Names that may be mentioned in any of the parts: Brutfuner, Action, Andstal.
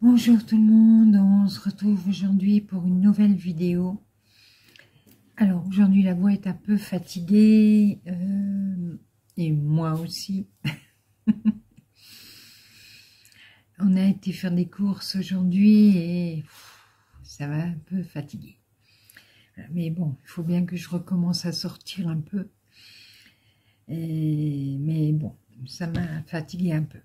Bonjour tout le monde, on se retrouve aujourd'hui pour une nouvelle vidéo. Alors aujourd'hui la voix est un peu fatiguée et moi aussi. On a été faire des courses aujourd'hui et ça va un peu fatiguer. Mais bon, il faut bien que je recommence à sortir un peu. Mais bon, ça m'a fatiguée un peu.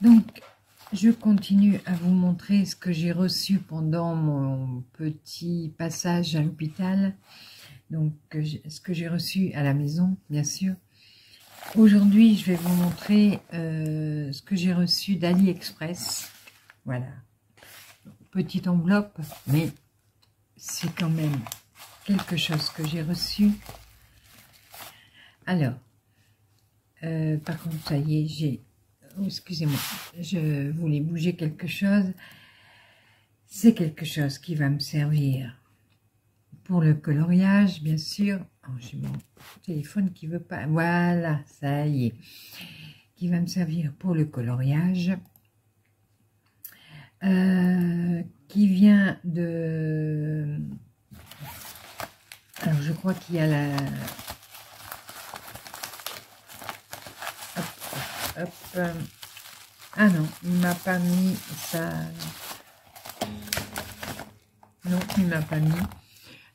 Donc je continue à vous montrer ce que j'ai reçu pendant mon petit passage à l'hôpital, donc ce que j'ai reçu à la maison bien sûr. Aujourd'hui je vais vous montrer ce que j'ai reçu d'AliExpress. Voilà, petite enveloppe, mais c'est quand même quelque chose que j'ai reçu. Alors par contre, ça y est, j'ai... Oh, excusez-moi, je voulais bouger quelque chose. C'est quelque chose qui va me servir pour le coloriage, bien sûr. Oh, j'ai mon téléphone qui veut pas... Voilà, ça y est. Qui va me servir pour le coloriage. Qui vient de... Alors, je crois qu'il y a la... Hop. Ah non, il m'a pas mis ça. Non, il m'a pas mis.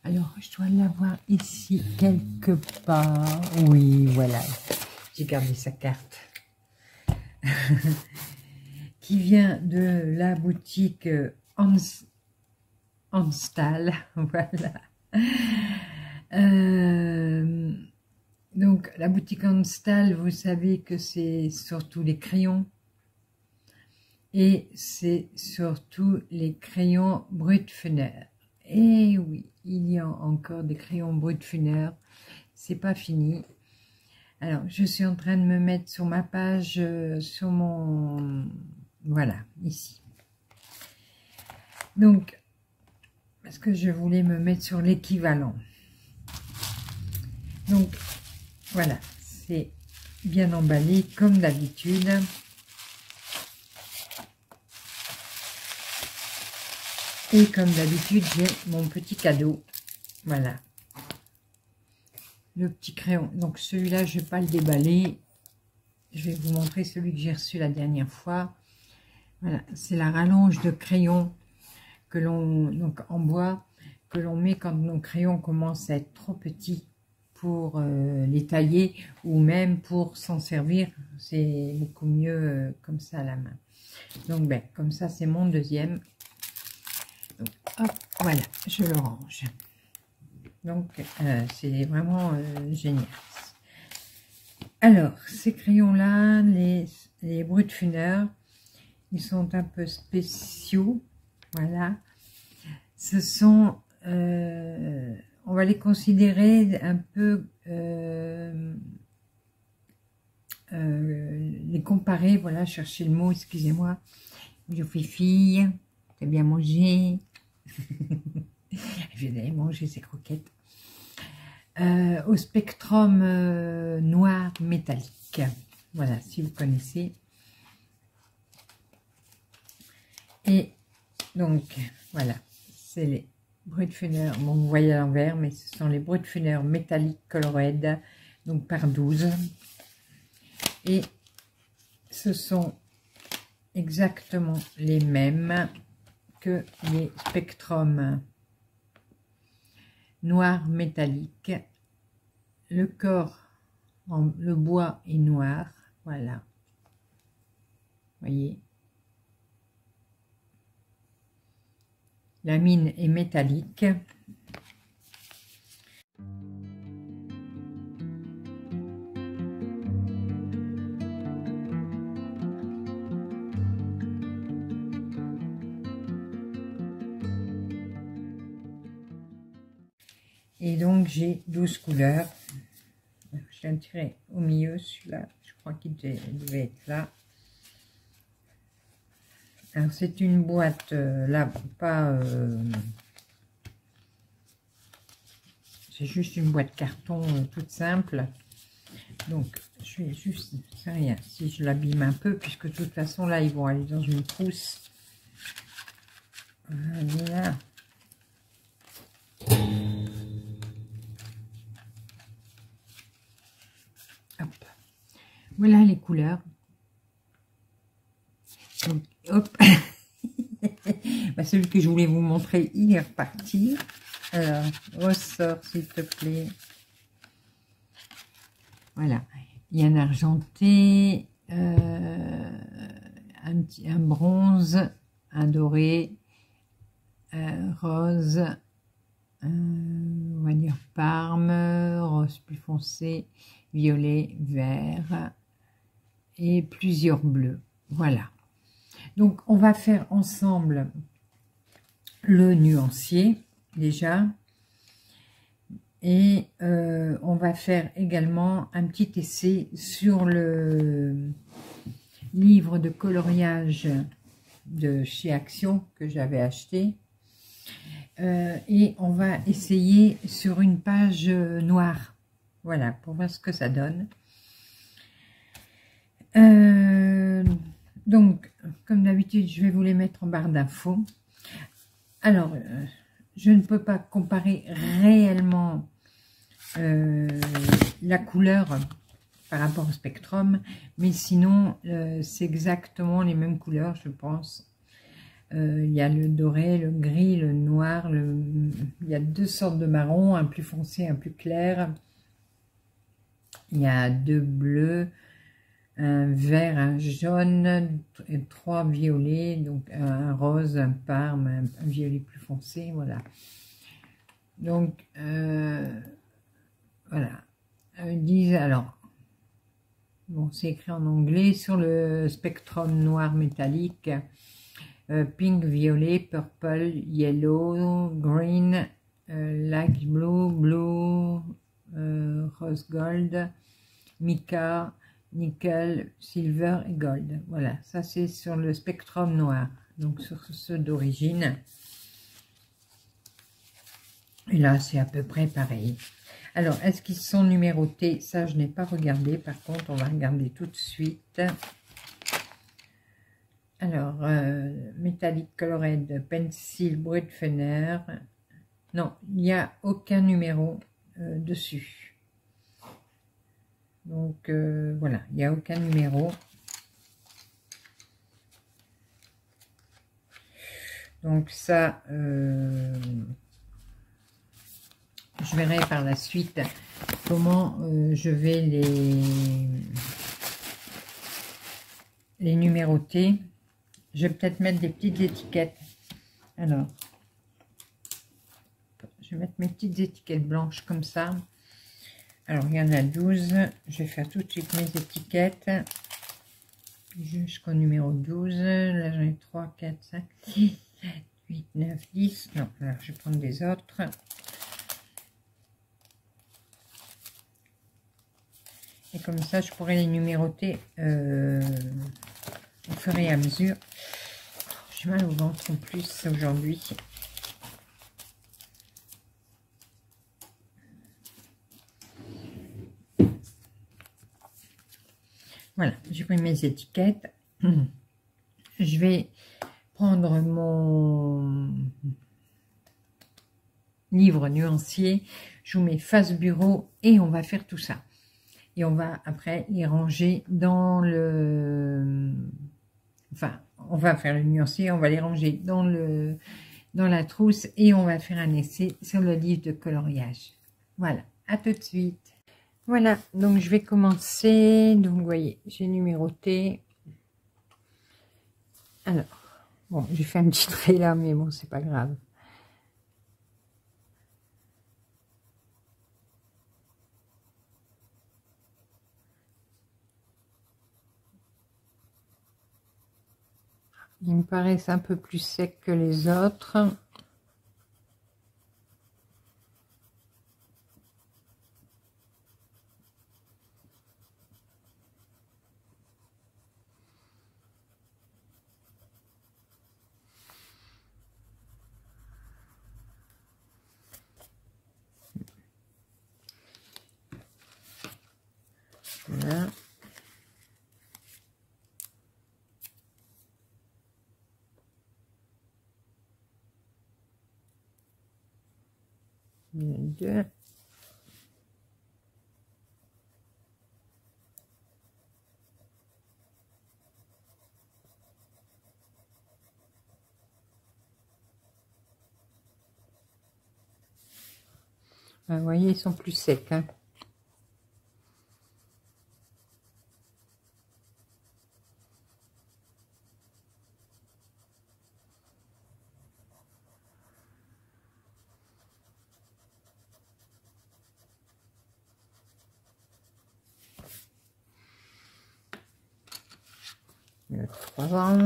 Alors, je dois l'avoir ici quelque part. Oui, voilà. J'ai gardé sa carte. Qui vient de la boutique Andstal. Voilà. Donc, la boutique Andstal, vous savez que c'est surtout les crayons. Et c'est surtout les crayons Brutfuner. Et oui, il y a encore des crayons Brutfuner. C'est pas fini. Alors, je suis en train de me mettre sur ma page, sur mon... Voilà, ici. Donc, parce que je voulais me mettre sur l'équivalent. Donc... Voilà, c'est bien emballé comme d'habitude. Et comme d'habitude, j'ai mon petit cadeau. Voilà. Le petit crayon. Donc celui-là, je ne vais pas le déballer. Je vais vous montrer celui que j'ai reçu la dernière fois. Voilà, c'est la rallonge de crayons que l'on, donc en bois, que l'on met quand nos crayons commencent à être trop petits. Pour les tailler ou même pour s'en servir, c'est beaucoup mieux comme ça à la main. Donc ben comme ça, c'est mon deuxième. Donc, hop, voilà, je le range. Donc c'est vraiment génial. Alors ces crayons là, les Brutfuner, ils sont un peu spéciaux. Voilà, ce sont on va les considérer un peu, les comparer, voilà, chercher le mot, excusez-moi. Je fais fille, t'as bien mangé. Je vais manger ces croquettes. Au spectrum noir métallique. Voilà, si vous connaissez. Et donc, voilà, c'est les... Brutfuner, bon vous voyez à l'envers, mais ce sont les Brutfuner métalliques colored, donc par 12. Et ce sont exactement les mêmes que les Spectrum noir métallique. Le corps, le bois est noir, voilà. Vous voyez ? La mine est métallique. Et donc j'ai 12 couleurs. Je l'ai tiré au milieu, celui-là. Je crois qu'il devait être là. Alors c'est une boîte, là, pas... c'est juste une boîte carton toute simple. Donc, je vais juste, c'est rien, si je l'abîme un peu, puisque de toute façon, là, ils vont aller dans une trousse. Voilà. Hop. Voilà les couleurs. Donc, hop. Bah, celui que je voulais vous montrer, il est reparti. Alors, ressort, s'il te plaît. Voilà. Il y a un argenté, un bronze, un doré, rose, on va dire parme, rose plus foncé, violet, vert et plusieurs bleus. Voilà. Donc, on va faire ensemble le nuancier, déjà. Et on va faire également un petit essai sur le livre de coloriage de chez Action que j'avais acheté. Et on va essayer sur une page noire. Voilà, pour voir ce que ça donne. Donc, comme d'habitude, je vais vous les mettre en barre d'infos. Alors, je ne peux pas comparer réellement la couleur par rapport au spectrum, mais sinon, c'est exactement les mêmes couleurs, je pense. Il y a le doré, le gris, le noir, il y a deux sortes de marron, un plus foncé, un plus clair. Il y a deux bleus, un vert, un jaune, et trois violets, donc un rose, un parme, un violet plus foncé, voilà. Donc, voilà. Ils disent, alors, bon, c'est écrit en anglais, sur le spectrum noir métallique, pink, violet, purple, yellow, green, light blue, blue, rose gold, mica, nickel, silver et gold. Voilà, ça c'est sur le spectrum noir, donc sur ceux d'origine. Et là, c'est à peu près pareil. Alors, est-ce qu'ils sont numérotés? Ça, je n'ai pas regardé. Par contre, on va regarder tout de suite. Alors, Metallic Colored Pencil Brutfuner. Non, il n'y a aucun numéro dessus. Donc, voilà, il n'y a aucun numéro. Donc, ça, je verrai par la suite comment je vais les numéroter. Je vais peut-être mettre des petites étiquettes. Alors, je vais mettre mes petites étiquettes blanches comme ça. Alors, il y en a 12. Je vais faire tout de suite mes étiquettes jusqu'au numéro 12. Là, j'en ai 3, 4, 5, 6, 7, 8, 9, 10. Non, alors, je vais prendre des autres. Et comme ça, je pourrais les numéroter au fur et à mesure. Oh, j'ai mal au ventre en plus aujourd'hui. Voilà, j'ai pris mes étiquettes. Je vais prendre mon livre nuancier. Je vous mets face bureau et on va faire tout ça. Et on va après les ranger dans le... Enfin, on va faire le nuancier, on va les ranger dans la trousse et on va faire un essai sur le livre de coloriage. Voilà, à tout de suite. Voilà, donc je vais commencer. Donc vous voyez, j'ai numéroté. Alors, bon, j'ai fait un petit trait là, mais bon, c'est pas grave. Ils me paraissent un peu plus secs que les autres. Voilà. 2. Ah, vous voyez, ils sont plus secs, hein. Le 3.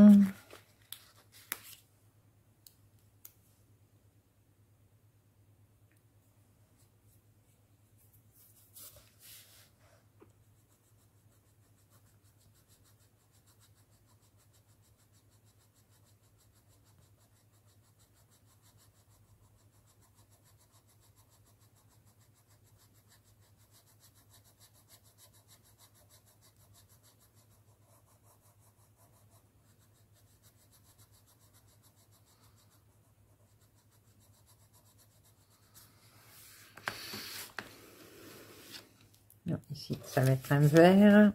Non, ici, ça va être un vert.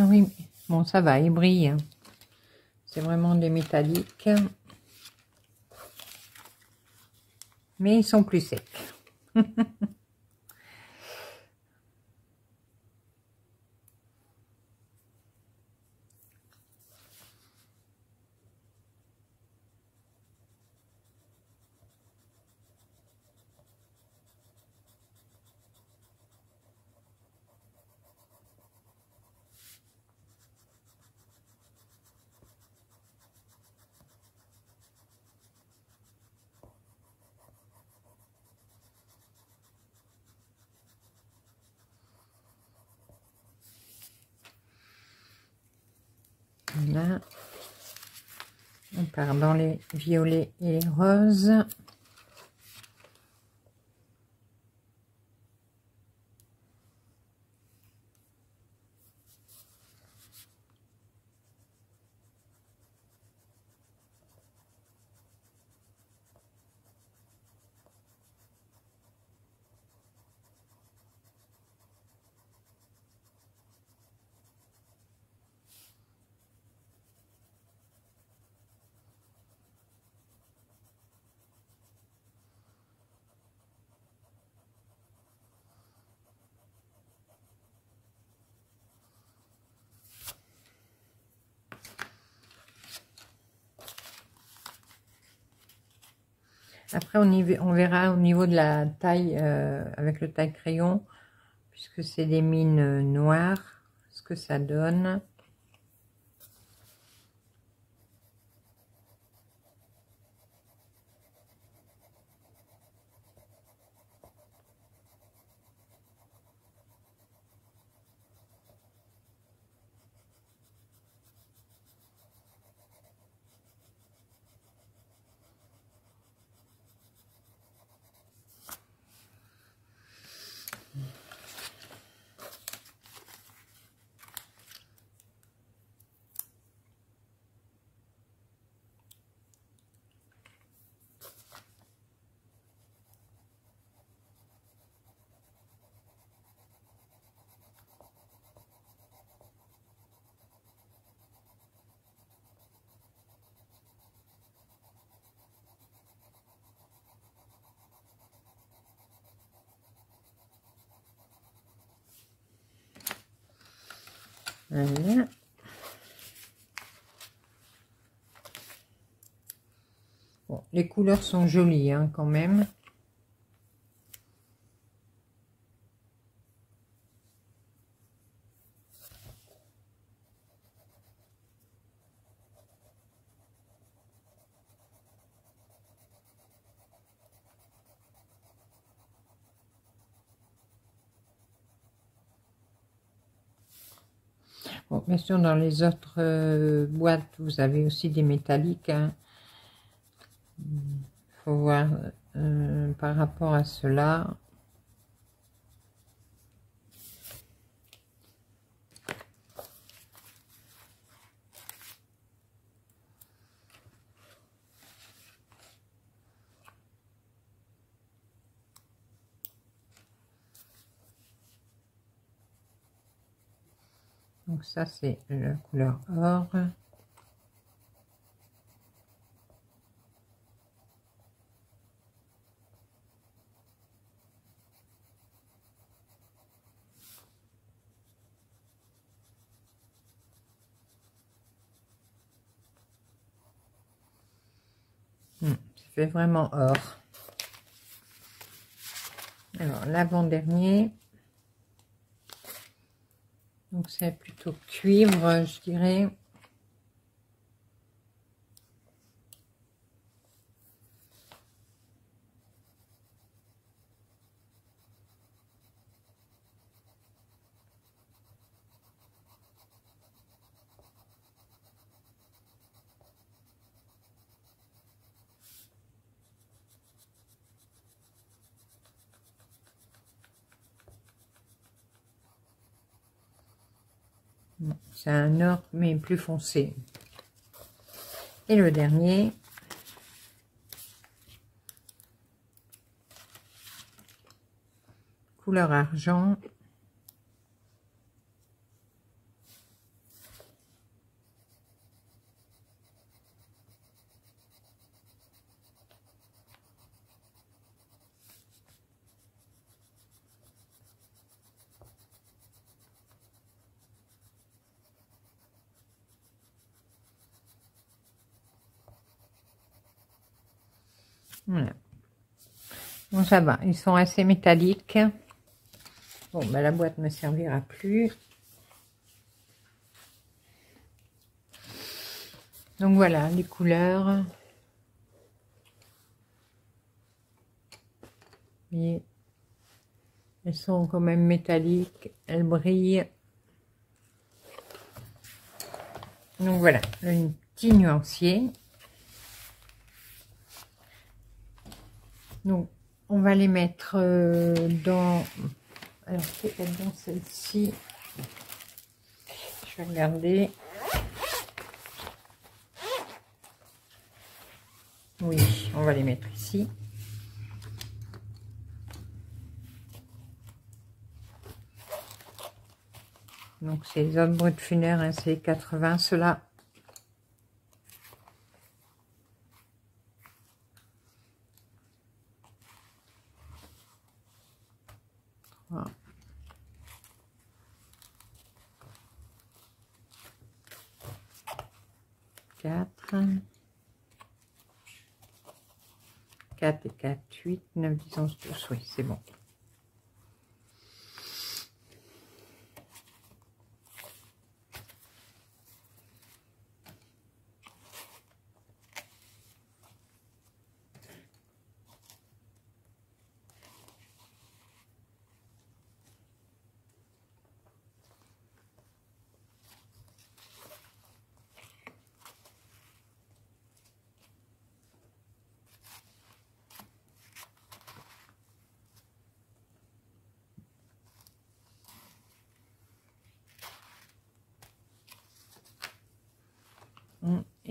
Ah oui, bon, ça va, il brille. C'est vraiment des métalliques. Mais ils sont plus secs. Là, on part dans les violets et les roses. Après, on verra au niveau de la taille, avec le taille crayon, puisque c'est des mines noires, ce que ça donne. Voilà. Bon, les couleurs sont jolies, hein, quand même. Bien sûr, dans les autres boîtes, vous avez aussi des métalliques. Hein. Faut voir par rapport à cela. Donc ça, c'est la couleur or. Ça fait vraiment or. Alors, l'avant-dernier. Donc c'est plutôt cuivre, je dirais. C'est un or, mais plus foncé. Et le dernier. Couleur argent. Voilà. Bon, ça va, ils sont assez métalliques. Bon, ben, la boîte ne me servira plus. Donc voilà, les couleurs. Vous voyez, elles sont quand même métalliques, elles brillent. Donc voilà, un petit nuancier. Donc, on va les mettre dans... Alors, c'est dans celle-ci. Je vais regarder. Oui, on va les mettre ici. Donc, c'est les autres Brutfuner, hein, c'est 80, ceux-là. Oui, c'est bon.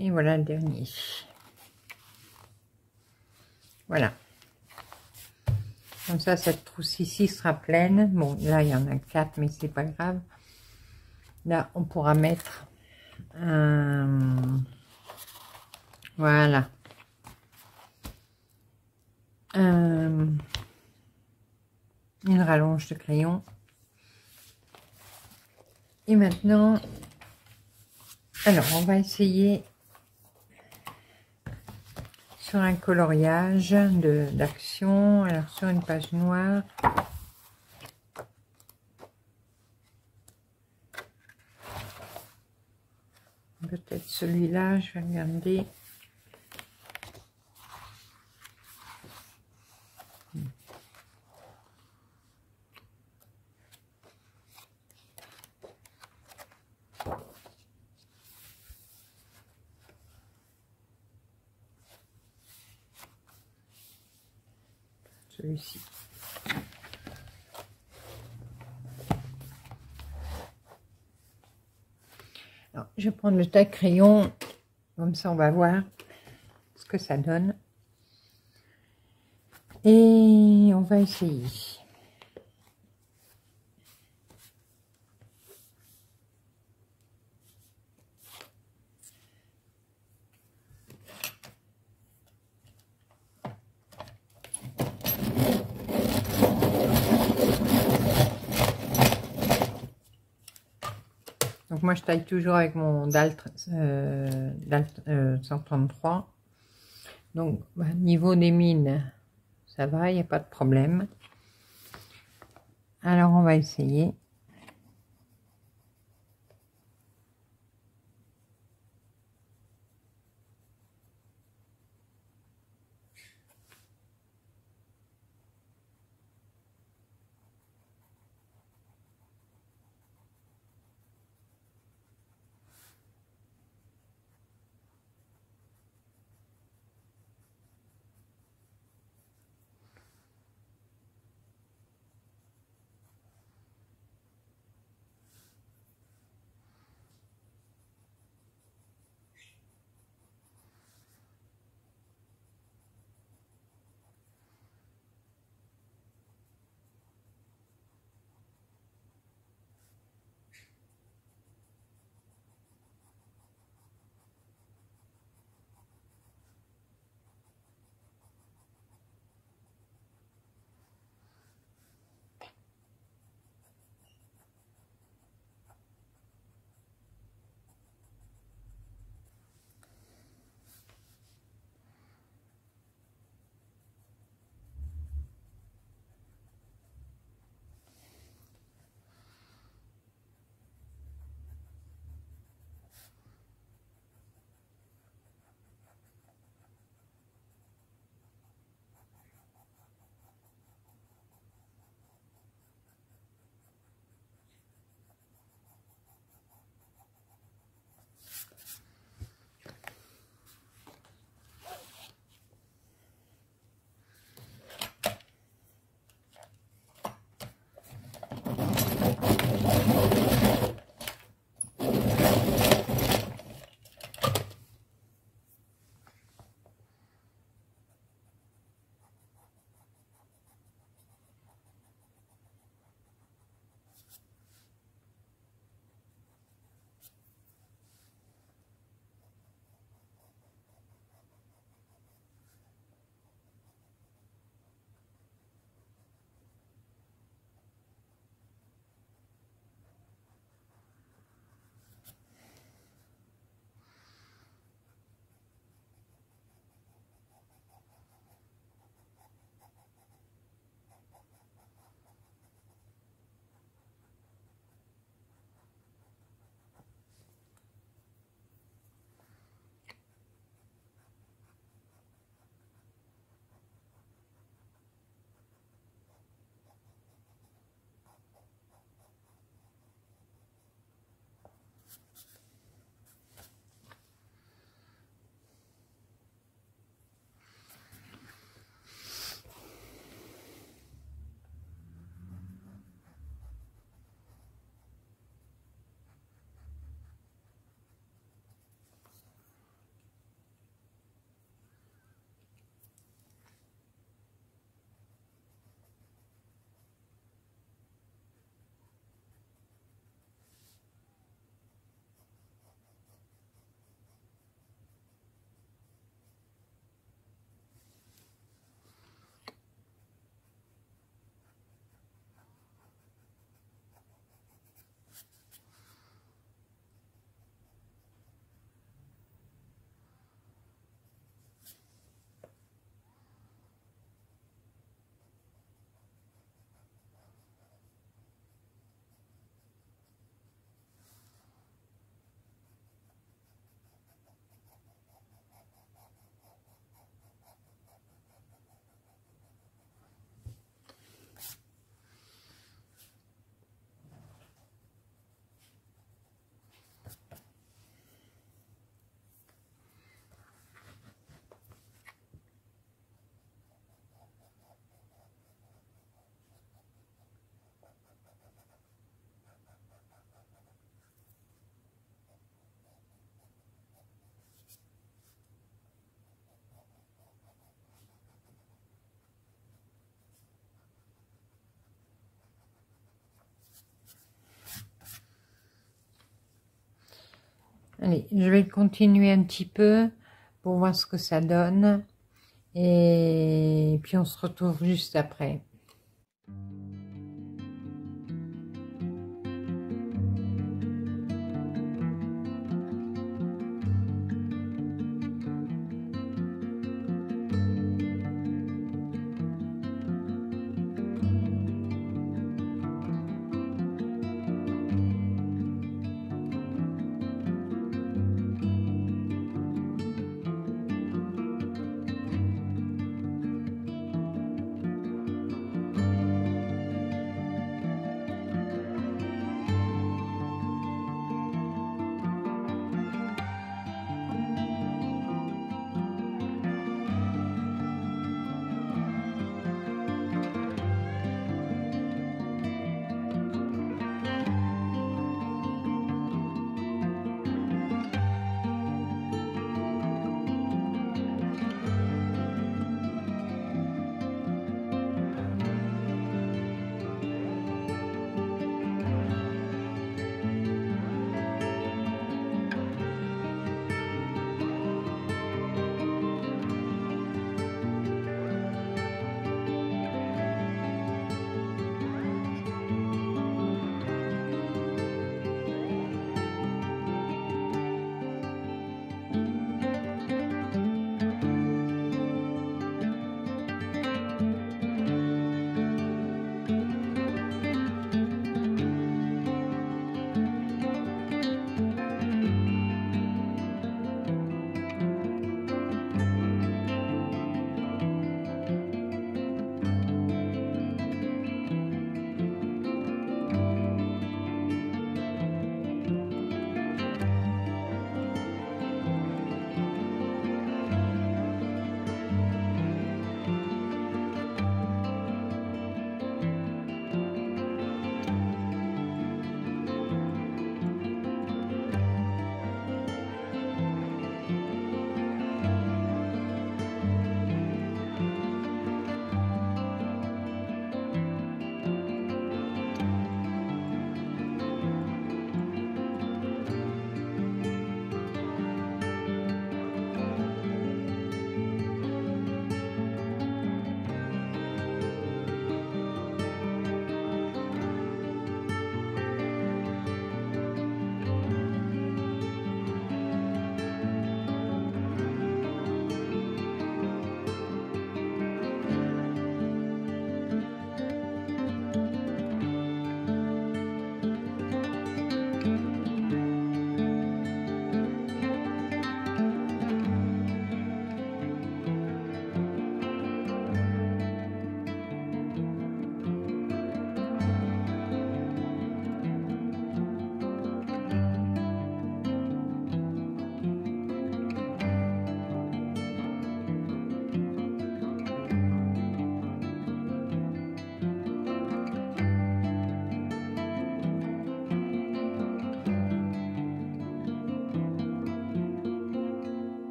Et voilà le dernier. Voilà. Comme ça, cette trousse ici sera pleine. Bon, là, il y en a 4, mais c'est pas grave. Là, on pourra mettre un... Voilà. Une rallonge de crayon. Et maintenant... Alors, on va essayer sur un coloriage d'Action, alors sur une page noire. Peut-être celui-là, je vais regarder. celui-ci. Je vais prendre le taille-crayon, comme ça on va voir ce que ça donne. Et on va essayer. Donc moi je taille toujours avec mon DAL 133. Donc niveau des mines, ça va, il n'y a pas de problème. Alors on va essayer. Allez, je vais continuer un petit peu pour voir ce que ça donne. Et puis on se retrouve juste après.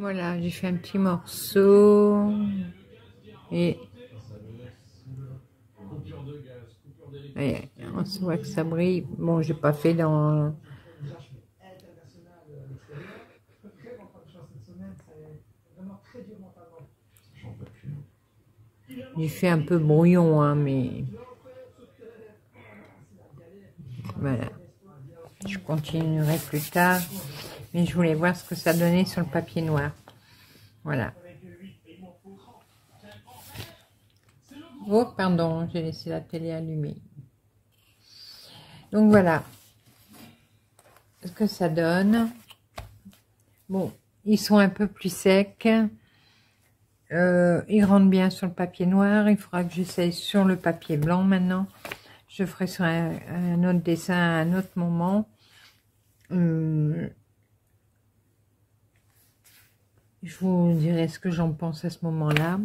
Voilà, j'ai fait un petit morceau et on se voit que ça brille. Bon, j'ai pas fait dans... J'ai fait un peu brouillon, hein, mais... Voilà. Je continuerai plus tard. Mais je voulais voir ce que ça donnait sur le papier noir. Voilà. Oh, pardon, j'ai laissé la télé allumée. Donc, voilà. Ce que ça donne. Bon, ils sont un peu plus secs. Ils rentrent bien sur le papier noir. Il faudra que j'essaye sur le papier blanc maintenant. Je ferai sur un autre dessin à un autre moment. Je vous dirai ce que j'en pense à ce moment-là.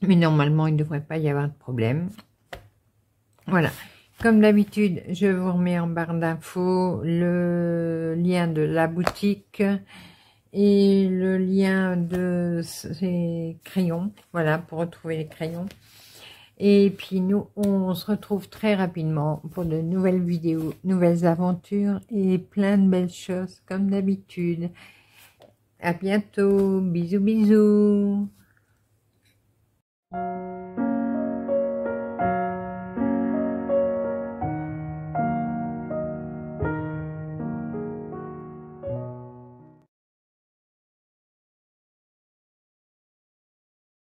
Mais normalement, il ne devrait pas y avoir de problème. Voilà. Comme d'habitude, je vous remets en barre d'infos le lien de la boutique et le lien de ces crayons, voilà, pour retrouver les crayons. Et puis nous, on se retrouve très rapidement pour de nouvelles vidéos, nouvelles aventures et plein de belles choses comme d'habitude. À bientôt, bisous bisous.